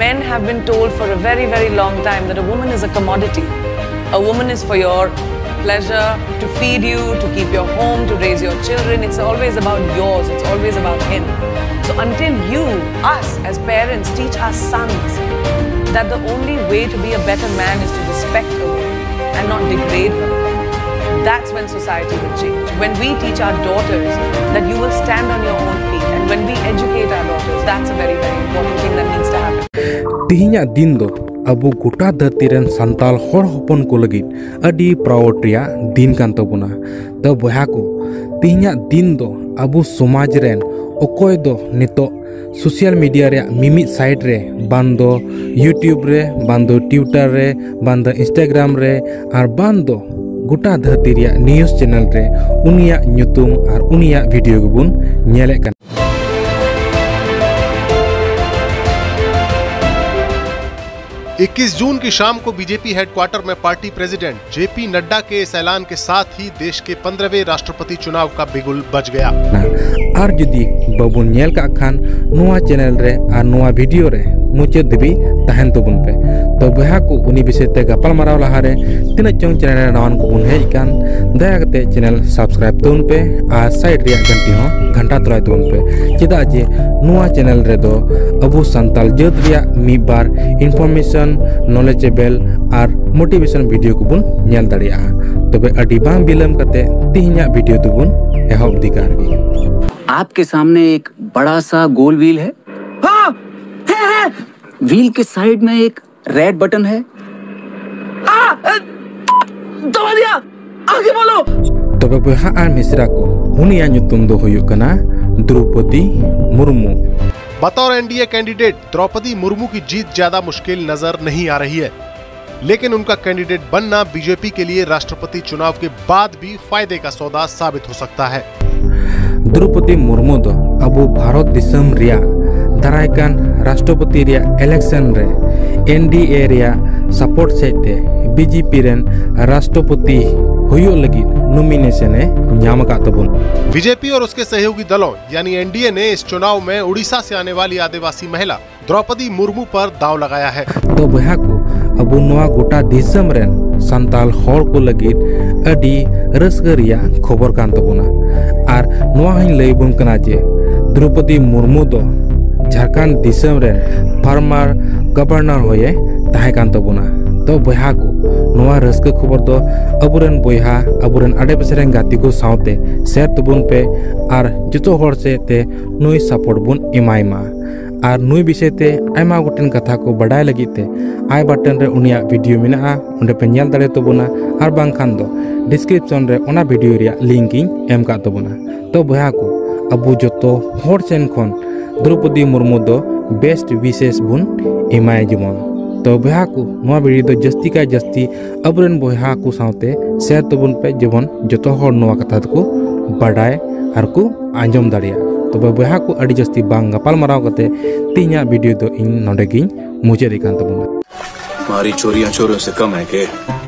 Men have been told for a very, very long time that a woman is a commodity. A woman is for your pleasure, to feed you, to keep your home, to raise your children. It's always about yours. It's always about him. So until you, us as parents, teach our sons that the only way to be a better man is to respect a woman and not degrade her, that's when society will change. When we teach our daughters that you will stand on your own feet, and when we educate our daughters, that's a very, very important thing that needs to happen. तिहिना दिन दो अब गोटा धरती rain सानताल हर हपन को लगीद अडी proud रिया दिन कान तबुना तो बहा को तिहिना दिन दो अब समाज रेन अकोय दो नितो सोशल मीडिया रे मिमी साइट रे बांदो यूट्यूब रे बांदो ट्विटर रे बांदो इंस्टाग्राम रे और बांदो गोटा धरती रिया न्यूज चैनल रे उनिया नुतुम और उनिया वीडियो गुबुन नेले कान इक्कीस जून की शाम को बीजेपी हेडक्वार्टर में party president J P Nadda के इस ऐलान के साथ ही देश के 15वें राष्ट्रपति चुनाव का बिगुल बज गया। और जुदी बाबुन नेल का खान नोआ चैनल रे और नोआ वीडियो रे मुचेद भी तहन तबुन पे तो बहा को उनी विषय ते गपल माराव लहा रे तीन चोंग चैनल रे नावन को बुन हे इकान दया करते चैनल सब्सक्राइब तोन पे और साइड रे घंटी हो घंटा तराय तोन पे चदा जे नोआ चैनल रे दो अबु संताल जत रिया मी बार इंफॉर्मेशन नॉलेजेबल और मोटिवेशन वीडियो को बुन नेल दड़िया तबे अडी बांग बिलम करते तिहिना वीडियो तो बुन एहोब दिकार भी आपके सामने एक बड़ा सा गोल व्हील है। व्हील के साइड में एक रेड बटन है। दबा दिया। आगे बोलो। तबे बहा आर मिश्रा को उनिया नुतुम दो हुयुक कना द्रौपदी मुर्मू। बतौर एनडीए कैंडिडेट द्रौपदी मुर्मू की जीत ज्यादा मुश्किल नजर नहीं आ रही है, लेकिन उनका कैंडिडेट बनना बीजेपी के लिए राष्ट्रपति चुनाव के बाद भी फायदे का सौदा साबित हो सकता है। द्रौपदी मुर्मू दो अबो भारत दिसम रिया दरायकान राष्ट्रपति रिया इलेक्शन रे एनडीए रिया सपोर्ट सेते बीजेपी रेन राष्ट्रपति हुयो लगी नॉमिनेशन है न्याम का तबुन। बीजेपी और उसके सहयोगी दलों यानी एनडीए ने इस चुनाव में उड़ीसा से आने वाली आदिवासी महिला द्रौपदी मुर्मू पर दाव लगाया है। तो बहा को अब नोआ गोटा दिसम रेन सानताल हर को लगी अडी रसग रिया खबर कान तबुना और नोआ हन लई बुन कना जे द्रौपदी मुर्मू दो झारखंड दिसम रे फार्मर गवर्नर होए ताहे कान तबुना तो बहा को नोआ रसक खबर दो अबुरन बहा अबुरन आडे पसेरें गाती को साउते शेयर तबुन पे आर जतो हर से ते नोई सपोर्ट बुन इमाइमा आर नोई विषय ते आइमा गोटन कथा को बड़ाय लगी ते आई बटन रे उनिया वीडियो मेना उंडे पे नेल दाड़े तबुना आर बांग खान दो डिस्क्रिप्शन रे ओना वीडियो रिया लिंक इन एम का तबुना तो बहा को अबु जतो हर सेन खन द्रौपदी मुर्मू दो बेस्ट विशेष बुन एमाय जमन तो बहा को नोआ बिडी दो जस्ती का जस्ती अबरन बहा को साथे शेयर तबुन पे जमन जतो हर नोआ कथा को बड़ाय आर को आंजम दड़िया तबे बहा को अडी जस्ती बांग गपाल माराव कते तिना वीडियो दो इन नोडे गिन मुझे रिकान तबुन मारी चोरियां चोरों से कम है के